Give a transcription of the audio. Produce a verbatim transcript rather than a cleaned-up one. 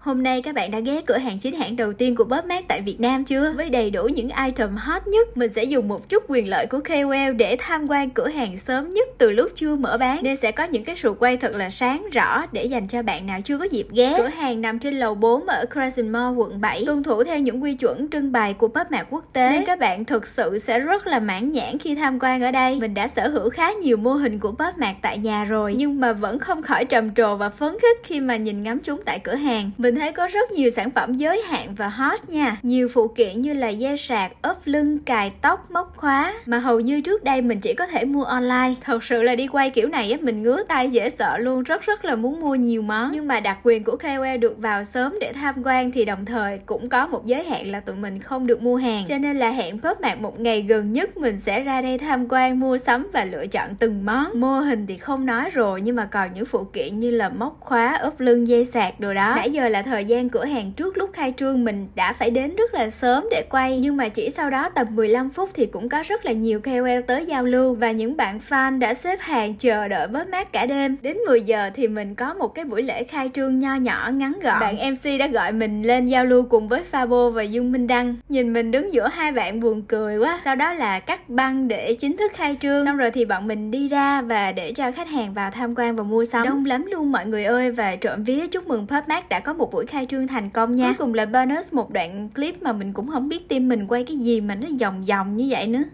Hôm nay các bạn đã ghé cửa hàng chính hãng đầu tiên của Pop Mart tại Việt Nam chưa? Với đầy đủ những item hot nhất, mình sẽ dùng một chút quyền lợi của ca o lờ để tham quan cửa hàng sớm nhất từ lúc chưa mở bán, nên sẽ có những cái sườn quay thật là sáng rõ để dành cho bạn nào chưa có dịp ghé. Cửa hàng nằm trên lầu bốn ở Crescent Mall quận bảy, tuân thủ theo những quy chuẩn trưng bày của Pop Mart quốc tế, nên các bạn thực sự sẽ rất là mãn nhãn khi tham quan ở đây. Mình đã sở hữu khá nhiều mô hình của Pop Mart tại nhà rồi, nhưng mà vẫn không khỏi trầm trồ và phấn khích khi mà nhìn ngắm chúng tại cửa hàng. Mình thấy có rất nhiều sản phẩm giới hạn và hot nha. Nhiều phụ kiện như là dây sạc, ốp lưng, cài tóc, móc khóa mà hầu như trước đây mình chỉ có thể mua online. Thật sự là đi quay kiểu này mình ngứa tay dễ sợ luôn, rất rất là muốn mua nhiều món. Nhưng mà đặc quyền của ca o lờ được vào sớm để tham quan thì đồng thời cũng có một giới hạn là tụi mình không được mua hàng. Cho nên là hẹn Pop Mart một ngày gần nhất mình sẽ ra đây tham quan, mua sắm và lựa chọn từng món. Mô hình thì không nói rồi, nhưng mà còn những phụ kiện như là móc khóa, ốp lưng, dây sạc đồ đó. Nãy giờ là thời gian cửa hàng trước lúc khai trương mình đã phải đến rất là sớm để quay, nhưng mà chỉ sau đó tầm mười lăm phút thì cũng có rất là nhiều ca o lờ tới giao lưu và những bạn fan đã xếp hàng chờ đợi Pop Mart cả đêm. Đến mười giờ thì mình có một cái buổi lễ khai trương nho nhỏ ngắn gọn. Bạn em xê đã gọi mình lên giao lưu cùng với Fabo và Dương Minh Đăng. Nhìn mình đứng giữa hai bạn buồn cười quá. Sau đó là cắt băng để chính thức khai trương. Xong rồi thì bọn mình đi ra và để cho khách hàng vào tham quan và mua sắm. Đông lắm luôn mọi người ơi, và trộm vía chúc mừng Pop Mart đã có một buổi khai trương thành công nha. Cuối cùng là bonus một đoạn clip mà mình cũng không biết team mình quay cái gì mà nó vòng vòng như vậy nữa.